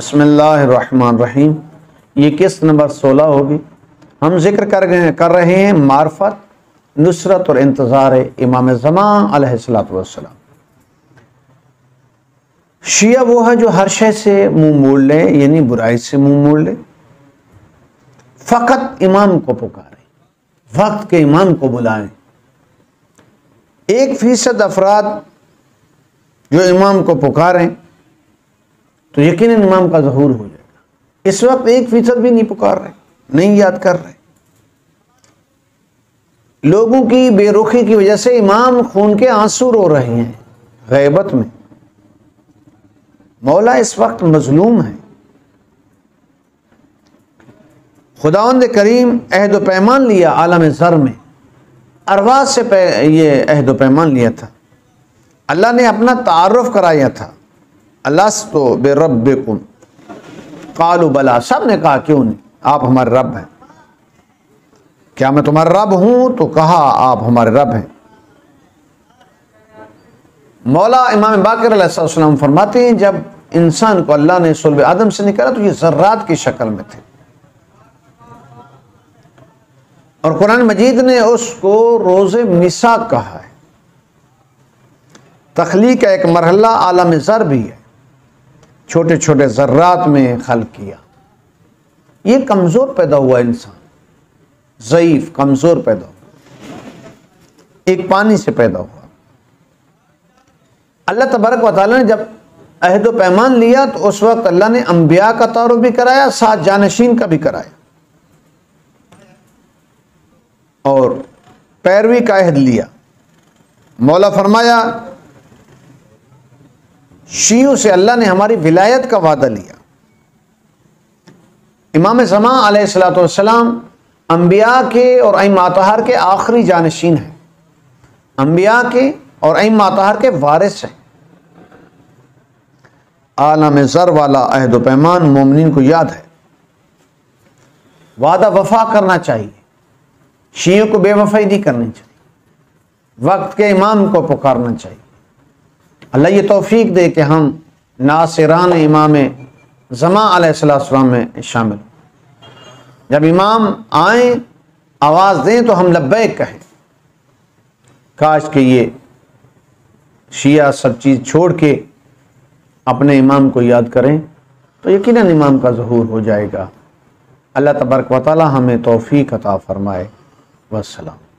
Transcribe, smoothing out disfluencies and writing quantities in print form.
बिस्मिल्लाहिर्रहमानिर्रहीम। ये किस्त नंबर 16 होगी। हम जिक्र कर रहे हैं मार्फत, नुसरत और इंतज़ार इमाम ज़मान अलैहिस्सलाम। शिया वो है जो हर शय से मुंह मोड़ ले, यानी बुराई से मुंह मोड़ ले, फ़कत इमाम को पुकारें, वक्त के इमाम को बुलाएं। 1% अफराद जो इमाम को पुकारें तो यकीनन इमाम का ज़हूर हो जाएगा। इस वक्त 1% भी नहीं पुकार रहे, नहीं याद कर रहे। लोगों की बेरुखी की वजह से इमाम खून के आंसू रो रहे हैं गैबत में। मौला इस वक्त मजलूम है। खुदावंद करीम अहद व पैमान लिया, आलम ज़र में अरवाज से ये अहद व पैमान लिया था। अल्लाह ने अपना तारुफ कराया था, अलस्तु बिरब्बिकुम कालू बला, सब ने कहा क्यों नहीं, आप हमारे रब हैं। क्या मैं तुम्हारा रब हूं? तो कहा आप हमारे रब हैं। मौला इमाम बाक़र अलैहिस्सलाम फरमाते हैं जब इंसान को अल्लाह ने सुल्ब आदम से निकाला तो ये ज़र्रात की शक्ल में थे, और कुरान मजीद ने उसको रोज़े मिसाक कहा है। तख्लीक का एक मरहला आलम ज़र भी है, छोटे छोटे ज़र्रात में खल किया। ये कमज़ोर पैदा हुआ इंसान, ज़ईफ़ कमज़ोर पैदा हुआ, एक पानी से पैदा हुआ। अल्लाह तबारक व तआला ने जब अहद व पैमान लिया तो उस वक्त अल्लाह ने अम्बिया का तारुफ भी कराया, साथ जानशीन का भी कराया, और पैरवी का अहद लिया। मौला फरमाया शियों से अल्लाह ने हमारी विलायत का वादा लिया। इमाम ज़मान अलैहिस्सलाम अम्बिया के और अइम्मा अतहार के आखिरी जानशीन हैं, अम्बिया के और अइम्मा अतहार के वारिस हैं। आलम ज़र वाला अहद व पैमान मोमिनीन को याद है, वादा वफा करना चाहिए, शियों को बेवफाई नहीं करनी चाहिए, वक्त के इमाम को पुकारना चाहिए। अल्लाह ये तौफीक दे कि हम नासिरान इमाम ज़मान अलैहिस्सलाम में शामिल हों। जब इमाम आए आवाज़ दें तो हम लब्बैक कहें। काश कि ये शिया सब चीज़ छोड़ के अपने इमाम को याद करें तो यकीनन इमाम का ज़हूर हो जाएगा। अल्लाह तबारक व तआला हमें तौफीक अता फ़रमाए। वस्सलाम।